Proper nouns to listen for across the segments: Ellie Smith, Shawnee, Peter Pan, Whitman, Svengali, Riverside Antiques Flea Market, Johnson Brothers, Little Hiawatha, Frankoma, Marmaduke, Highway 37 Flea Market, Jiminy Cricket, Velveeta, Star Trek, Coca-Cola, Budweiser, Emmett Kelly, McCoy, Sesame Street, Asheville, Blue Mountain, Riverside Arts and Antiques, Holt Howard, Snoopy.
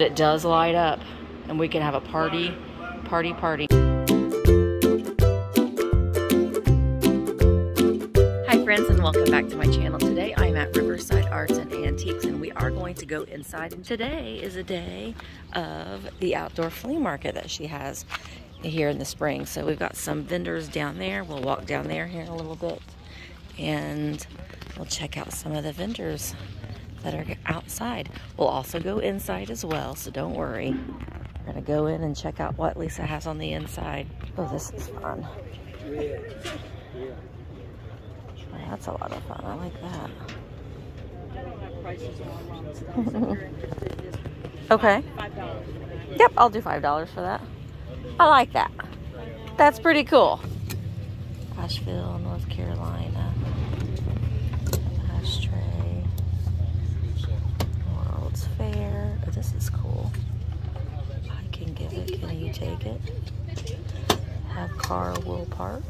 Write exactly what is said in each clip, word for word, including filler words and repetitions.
It does light up and we can have a party, party, party. Hi friends and welcome back to my channel. Today I'm at Riverside Arts and Antiques and we are going to go inside. And today is a day of the outdoor flea market that she has here in the spring. So we've got some vendors down there. We'll walk down there here in a little bit and we'll check out some of the vendors that are outside. We'll also go inside as well, so don't worry. We're gonna go in and check out what Lisa has on the inside. Oh, this is fun. Well, that's a lot of fun, I like that. Okay. Yep, I'll do five dollars for that. I like that. That's pretty cool. Asheville, North Carolina. Fair. Oh, this is cool. I can give it. Can you take it? Have car will park.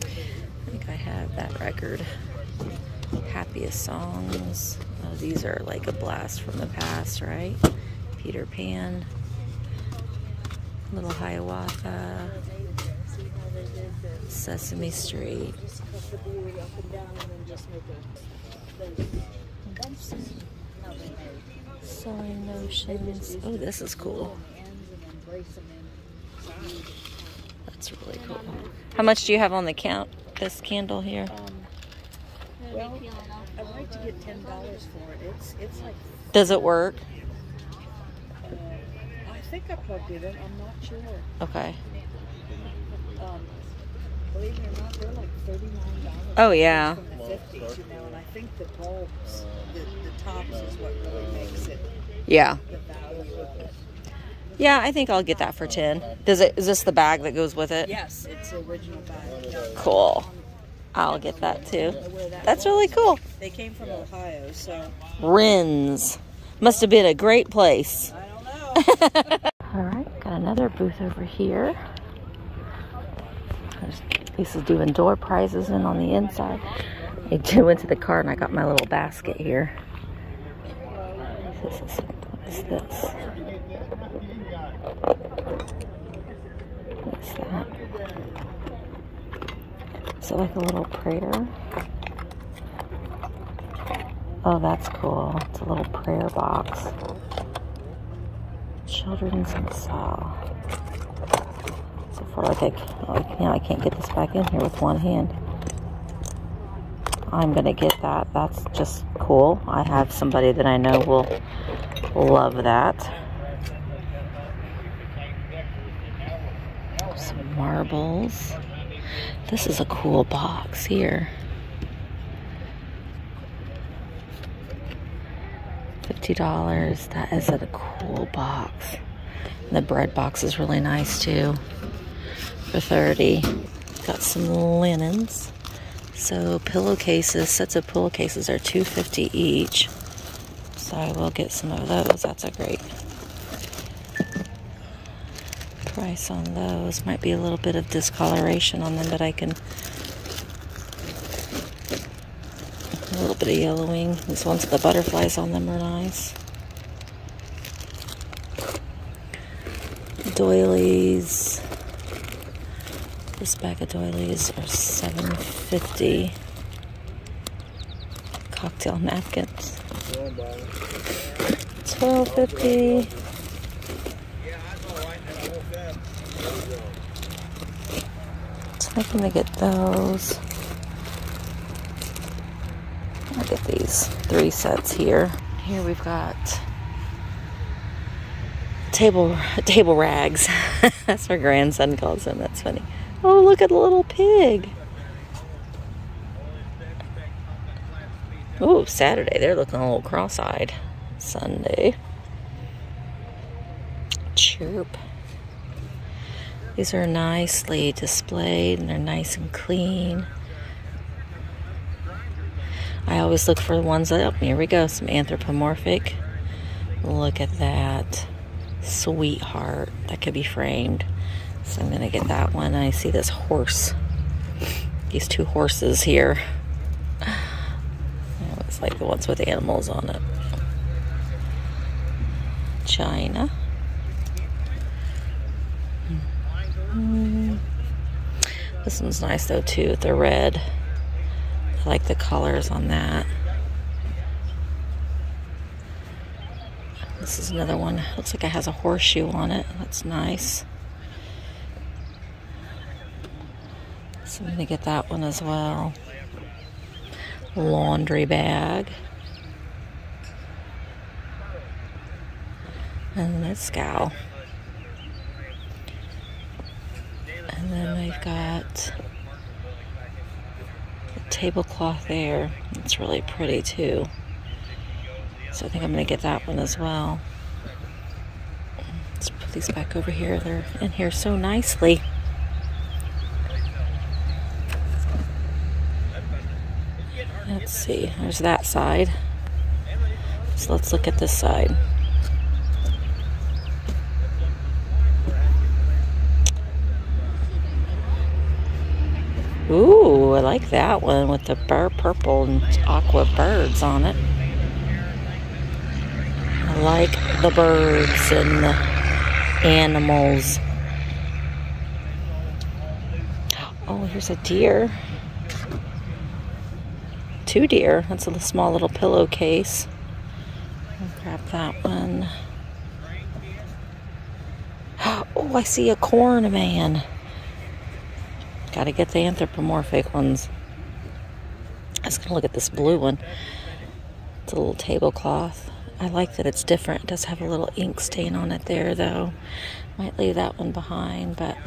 I think I have that record. Happiest songs. Oh, these are like a blast from the past, right? Peter Pan. Little Hiawatha. Sesame Street. Sewing motions. Oh, this is cool. That's really cool. How much do you have on the count? This candle here. Um, well, I'd like to get ten dollars for it. It's it's like. Does it work? Uh, I think I plugged it in. I'm not sure. Okay. Um, believe it or not, they're like thirty-nine dollars. Oh, yeah. From the fifties, you know, and I think the bulbs, the, the tops is what really makes it. Yeah. The value of it. Yeah, I think I'll get that for ten. Does it? Is this the bag that goes with it? Yes, it's the original bag. Cool. I'll get that, too. That's really cool. They came from Ohio, so. Rins. Must have been a great place. I don't know. All right, got another booth over here. Lisa's doing door prizes and on the inside. I do into the car and I got my little basket here. This is, what is this? What's that? Is it like a little prayer? Oh, that's cool. It's a little prayer box. Children's massage. For like, a, like, you know, I can't get this back in here with one hand. I'm gonna get that. That's just cool. I have somebody that I know will love that. Some marbles. This is a cool box here. fifty dollars. That is a cool box. And the bread box is really nice too. For thirty. Got some linens. So pillowcases, sets of pillowcases are two fifty each. So I will get some of those. That's a great price on those. Might be a little bit of discoloration on them, but I can a little bit of yellowing. These ones with the butterflies on them are nice. Doilies. This bag of doilies are seven fifty. Cocktail napkins, twelve fifty. So I'm gonna get those. I'll get these three sets here. Here we've got table table rags. That's what grandson calls them. That's funny. Oh, look at the little pig. Oh, Saturday. They're looking a little cross-eyed. Sunday. Chirp. These are nicely displayed, and they're nice and clean. I always look for the ones that... Oh, here we go. Some anthropomorphic. Look at that. Sweetheart. That could be framed. So I'm gonna get that one. I see this horse. These two horses here. That was ones, like the ones with animals on it. China. Mm. This one's nice though too, they're red. I like the colors on that. This is another one, looks like it has a horseshoe on it, that's nice. So I'm gonna get that one as well. Laundry bag. And this scowl. And then they've got a tablecloth there. It's really pretty too. So I think I'm gonna get that one as well. Let's put these back over here. They're in here so nicely. Let's see, there's that side. So let's look at this side. Ooh, I like that one with the burr purple and aqua birds on it. I like the birds and the animals. Oh, here's a deer. Two deer. That's a small little pillowcase. I'll grab that one. Oh, I see a corn man. Gotta get the anthropomorphic ones. I was gonna look at this blue one. It's a little tablecloth. I like that it's different. It does have a little ink stain on it there though. Might leave that one behind, but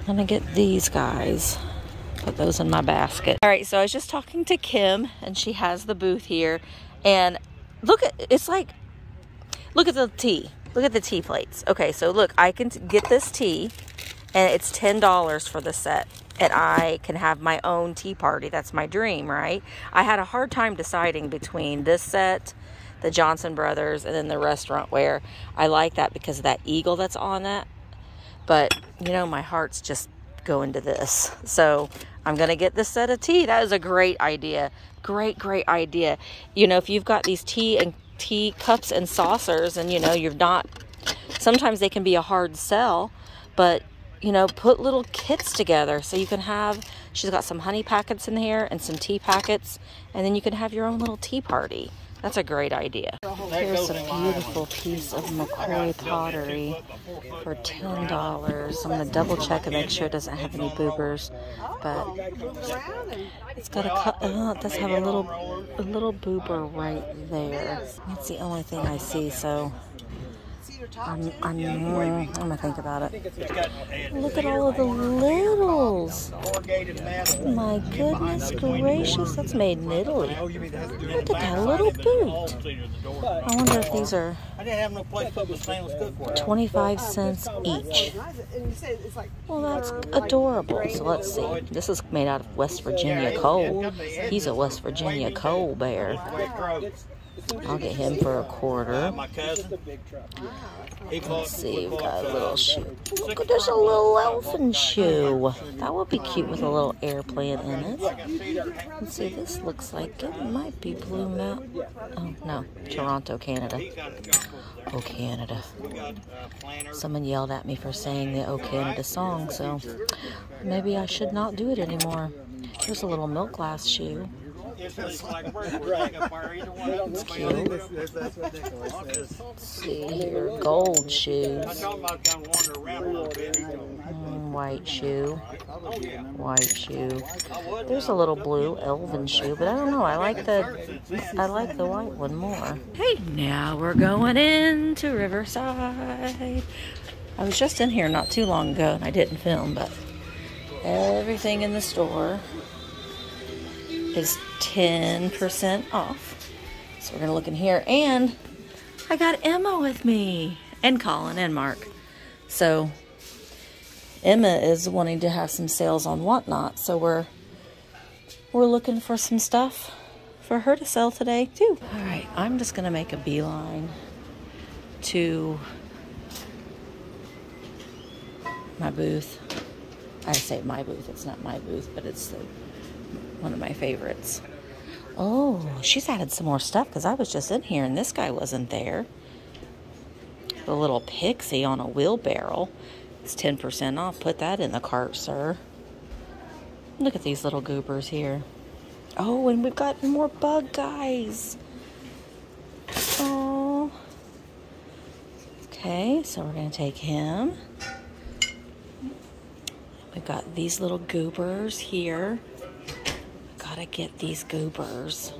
I'm gonna get these guys. Put those in my basket. All right, so I was just talking to Kim and she has the booth here. And look at, it's like, look at the tea. Look at the tea plates. Okay, so look, I can get this tea. And it's ten dollars for the set. And I can have my own tea party. That's my dream, right? I had a hard time deciding between this set, the Johnson Brothers, and then the restaurant where I like that because of that eagle that's on that. But, you know, my heart's just going to this. So I'm going to get this set of tea. That is a great idea. Great, great idea. You know, if you've got these tea and tea cups and saucers and, you know, you're not... Sometimes they can be a hard sell, but... You know, put little kits together so you can have, she's got some honey packets in here and some tea packets, and then you can have your own little tea party. That's a great idea. Here's a beautiful piece of McCoy pottery for ten dollars. I'm gonna double check and make sure it doesn't have any boobers, but it's got a, oh, it does have a little, a little boober right there. That's the only thing I see, so. I'm, I'm, I'm gonna think about it. Look at all of the littles. My goodness gracious, that's made in Italy. Look at that little boot. I wonder if these are twenty-five cents each. Well, that's adorable. So let's see. This is made out of West Virginia coal. He's a West Virginia coal bear. I'll get him for a quarter. Let's see, we've got a little shoe. Look, there's a little elephant shoe. That would be cute with a little airplane in it. Let's see, this looks like it might be Blue Mountain. Oh, no, Toronto, Canada. Oh, Canada. Someone yelled at me for saying the Oh, Canada song, so maybe I should not do it anymore. Here's a little milk glass shoe. It's cute. Let's see here, gold shoes, mm, white shoe, white shoe. There's a little blue elven shoe, but I don't know. I like the, I like the white one more. Hey, now we're going into Riverside. I was just in here not too long ago, and I didn't film, but everything in the store is ten percent off. So we're gonna look in here, and I got Emma with me, and Colin, and Mark. So Emma is wanting to have some sales on WhatNot, so we're we're looking for some stuff for her to sell today too. All right, I'm just gonna make a beeline to my booth. I say my booth, it's not my booth, but it's the one of my favorites. Oh, she's added some more stuff because I was just in here and this guy wasn't there. The little pixie on a wheelbarrow. It's ten percent off. Put that in the cart, sir. Look at these little goobers here. Oh, and we've got more bug guys. Oh. Okay, so we're going to take him. We've got these little goobers here. Gotta get these goobers.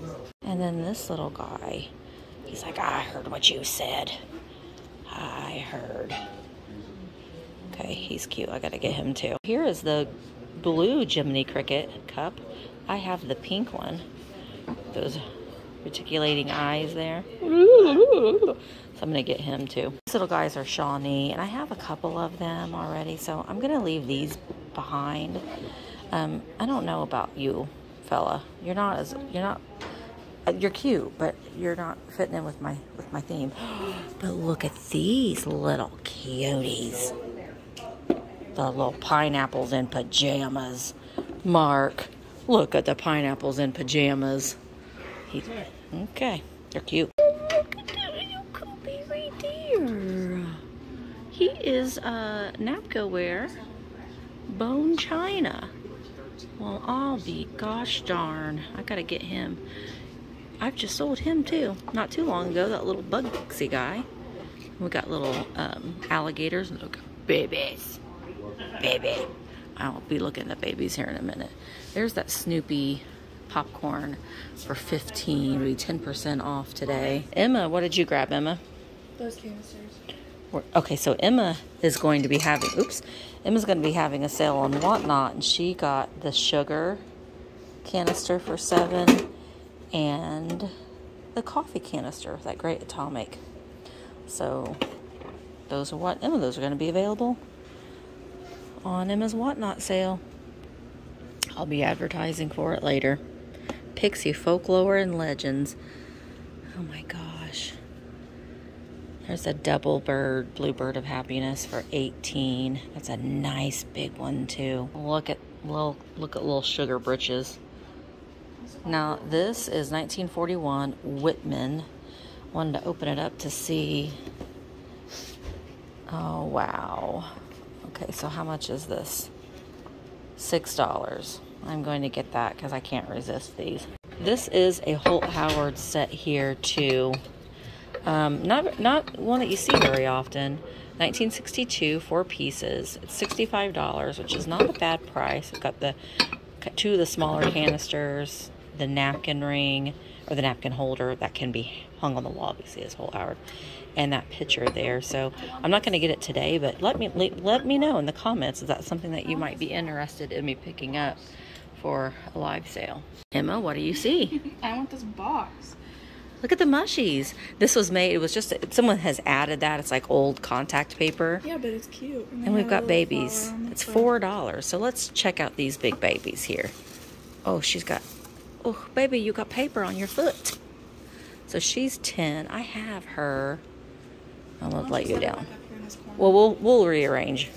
And then this little guy. He's like, I heard what you said. I heard. Okay, he's cute. I gotta get him too. Here is the blue Jiminy Cricket cup. I have the pink one. Those reticulating eyes there. So I'm gonna get him too. These little guys are Shawnee, and I have a couple of them already, so I'm gonna leave these behind. Um, I don't know about you, fella. You're not as you're not. You're cute, but you're not fitting in with my with my theme. But look at these little cuties. The little pineapples in pajamas. Mark, look at the pineapples in pajamas. He's, okay, they're cute. Look at that little Kobe right there. He is uh, Napcoware bone china. Well, I'll be gosh darn. I gotta get him. I've just sold him too, not too long ago. That little Bugsy guy. We got little um, alligators and look, babies. Baby. I'll be looking at babies here in a minute. There's that Snoopy popcorn for fifteen dollars. It'll be ten percent off today. Emma, what did you grab, Emma? Those canisters. Okay, so Emma is going to be having, oops, Emma's going to be having a sale on WhatNot, and she got the sugar canister for seven dollars and the coffee canister, that Great Atomic. So those are what, Emma, those are going to be available on Emma's WhatNot sale. I'll be advertising for it later. Pixie folklore and legends. Oh my gosh. There's a double bird, bluebird of happiness for eighteen. That's a nice big one too. Look at little look at little sugar britches. Now this is nineteen forty-one Whitman. Wanted to open it up to see. Oh wow. Okay, so how much is this? six dollars. I'm going to get that because I can't resist these. This is a Holt Howard set here too. Um, not, not one that you see very often. nineteen sixty-two, four pieces. It's sixty-five dollars, which is not a bad price. I've got the two of the smaller canisters, the napkin ring, or the napkin holder that can be hung on the wall. You see this Holt Howard. And that picture there. So I'm not going to get it today, but let me let me know in the comments if that's something that you might be interested in me picking up for a live sale. Emma, what do you see? I want this box. Look at the mushies. This was made, it was just, someone has added that. It's like old contact paper. Yeah, but it's cute. And, and we've got babies. It's four dollars. So let's check out these big babies here. Oh, she's got, oh, baby, you got paper on your foot. So she's ten. I have her. I'm gonna let you down. Well, we'll we'll rearrange.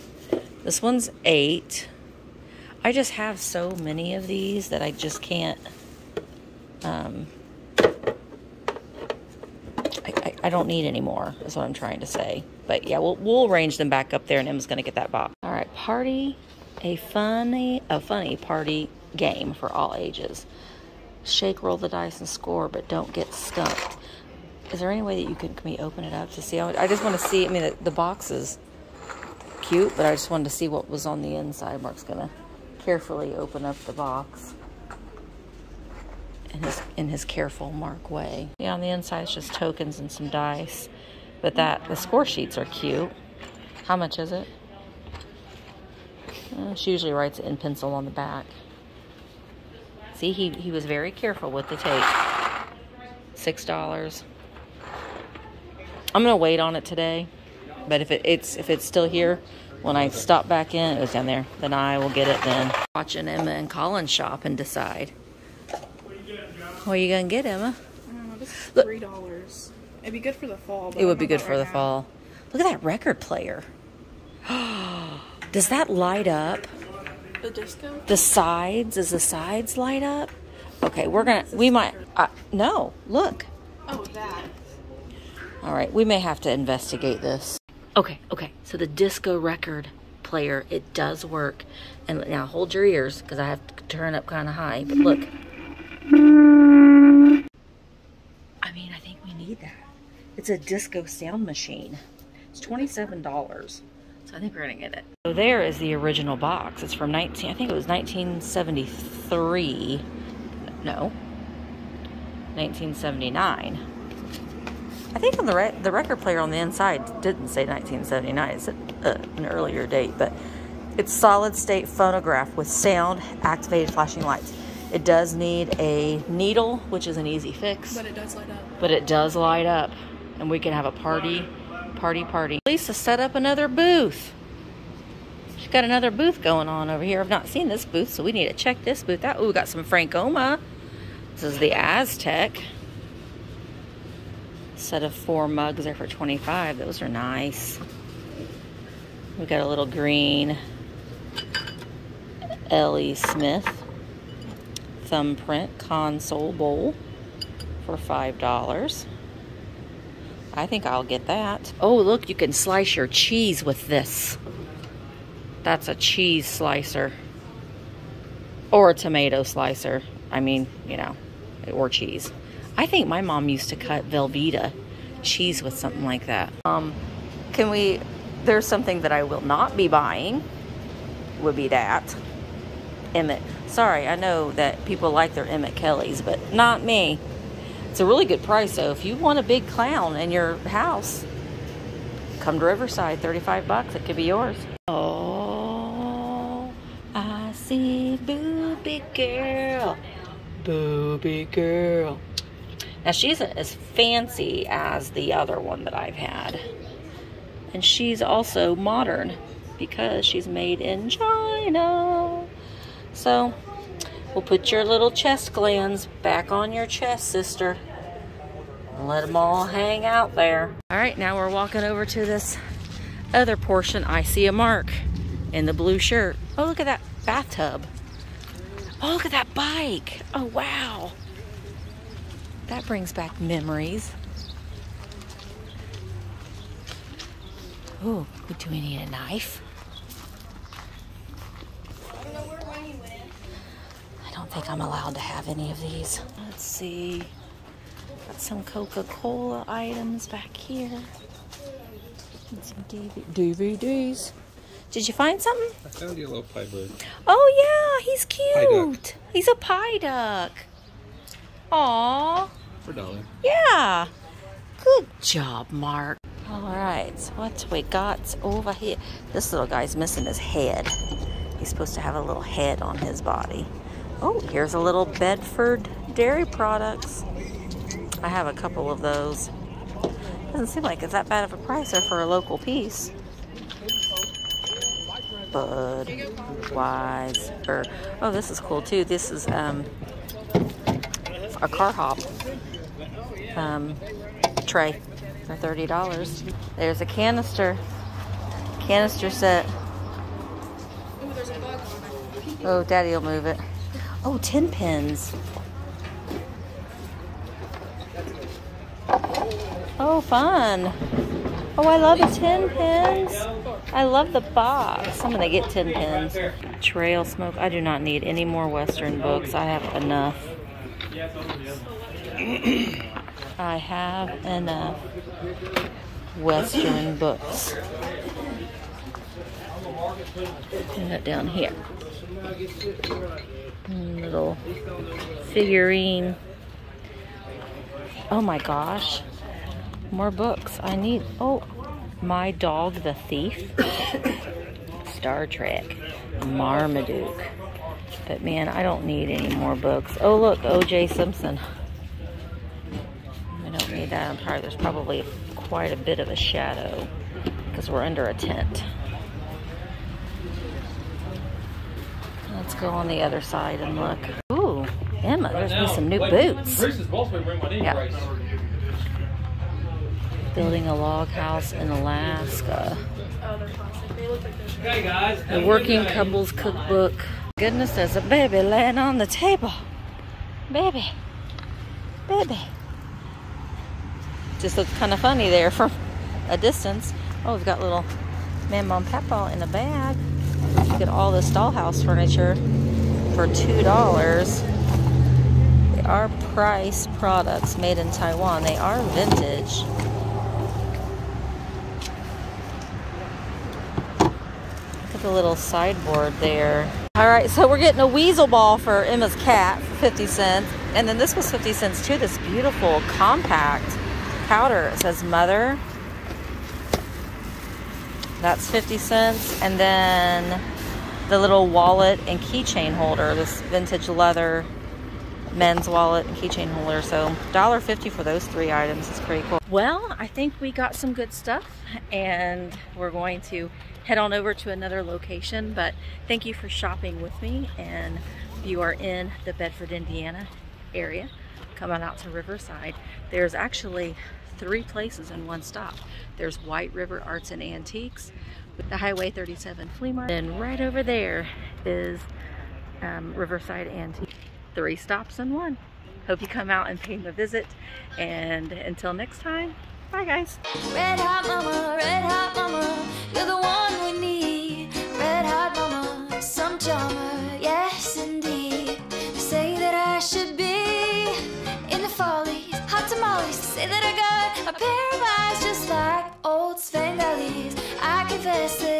This one's eight. I just have so many of these that I just can't. Um, I, I, I don't need any more. Is what I'm trying to say. But yeah, we'll we'll arrange them back up there, and Emma's gonna get that box. All right, party, a funny a funny party game for all ages. Shake, roll the dice, and score, but don't get stumped. Is there any way that you could, can we open it up to see? I just want to see. I mean, the, the box is cute, but I just wanted to see what was on the inside. Mark's going to carefully open up the box in his, in his careful Mark way. Yeah, on the inside it's just tokens and some dice, but that the score sheets are cute. How much is it? Uh, she usually writes it in pencil on the back. See, he, he was very careful with the tape. six dollars. I'm gonna wait on it today, but if it, it's if it's still here when I stop back in, it was down there. Then I will get it. Then watching Emma and Colin shop and decide. What are you getting, John? What are you gonna get, Emma? I don't know. This is three dollars. It'd be good for the fall. But it would be good for the fall. Look at that record player. Does that light up? The disco. The sides. Does the sides light up? Okay, we're gonna, we might, uh, no, look. Oh, that. All right, we may have to investigate this. Okay, okay, so the disco record player, it does work. And now hold your ears, because I have to turn up kind of high, but look. I mean, I think we need that. It's a disco sound machine. It's twenty-seven dollars. So I think we're gonna get it. So there is the original box. It's from nineteen, I think it was nineteen seventy-three. No, nineteen seventy-nine. I think on the re the record player on the inside didn't say nineteen seventy-nine. It's a, uh, an earlier date, but it's solid state phonograph with sound activated flashing lights. It does need a needle, which is an easy fix. But it does light up. But it does light up, and we can have a party. Party, party. Lisa set up another booth. She's got another booth going on over here. I've not seen this booth, so we need to check this booth out. Ooh, we got some Frankoma. This is the Aztec. Set of four mugs there for twenty-five dollars. Those are nice. We got a little green Ellie Smith thumbprint console bowl for five dollars. I think I'll get that. Oh, look, you can slice your cheese with this. That's a cheese slicer. Or a tomato slicer. I mean, you know, or cheese. I think my mom used to cut Velveeta cheese with something like that. Um, can we, there's something that I will not be buying, would be that. Emmett, sorry, I know that people like their Emmett Kellys, but not me. It's a really good price, so if you want a big clown in your house, come to Riverside, thirty-five bucks, it could be yours. Oh, I see booby girl, booby girl. Now she isn't as fancy as the other one that I've had. And she's also modern because she's made in China. So, we'll put your little chest glands back on your chest, sister. And let them all hang out there. All right, now we're walking over to this other portion. I see a mark in the blue shirt. Oh, look at that bathtub. Oh, look at that bike. Oh, wow. That brings back memories. Oh, do we need a knife? I think I'm allowed to have any of these. Let's see. Got some Coca-Cola items back here. And some D V D D V Ds. Did you find something? I found you a little pie bird. Oh yeah, he's cute. He's a pie duck. Aww. For a dollar. Yeah. Good job, Mark. Alright, so what we got over here? This little guy's missing his head. He's supposed to have a little head on his body. Oh, here's a little Bedford dairy products. I have a couple of those. Doesn't seem like it's that bad of a price there for a local piece. Budweiser. Oh, this is cool too. This is um, a car hop um, tray for thirty dollars. There's a canister. Canister set. Oh, Daddy will move it. Oh, tin pins. Oh, fun. Oh, I love the tin pins. I love the box. I'm gonna get tin pins. Trail smoke. I do not need any more Western books. I have enough. I have enough Western books. Put that down here. Little figurine. Oh my gosh, more books. I need, oh, My Dog the Thief, Star Trek, Marmaduke. But man, I don't need any more books. Oh look, O J Simpson. I don't need that. I'm tired. There's probably quite a bit of a shadow because we're under a tent. Let's go on the other side and look. Ooh, Emma, there's right now, some new boots. Yeah. Building a log house in Alaska. Oh, they're classic. They look like they're okay, guys. The Working Couples Cookbook. Goodness, there's a baby laying on the table. Baby. Baby. Just looks kind of funny there from a distance. Oh, we've got little Mam Mom Papa in a bag. Look at all this dollhouse furniture for two dollars. They are price products made in Taiwan. They are vintage. Look at the little sideboard there. All right, so we're getting a weasel ball for Emma's cat for fifty cents. And then this was fifty cents too, this beautiful compact powder. It says mother. That's fifty cents. And then the little wallet and keychain holder, this vintage leather men's wallet and keychain holder. So one fifty for those three items is pretty cool. Well, I think we got some good stuff and we're going to head on over to another location, but thank you for shopping with me. And if you are in the Bedford, Indiana area, come on out to Riverside. There's actually three places in one stop. There's White River Arts and Antiques, the Highway thirty-seven Flea Market, and right over there is um, Riverside Antiques. Three stops in one. Hope you come out and pay them a visit, and until next time, bye guys. Red hot mama, red hot mama, you're the one we need. Red hot mama, some charmer, yes indeed. They say that I should be in the follies, hot tamales. They say that I got a pair of eyes just like old Svengali. I confess it.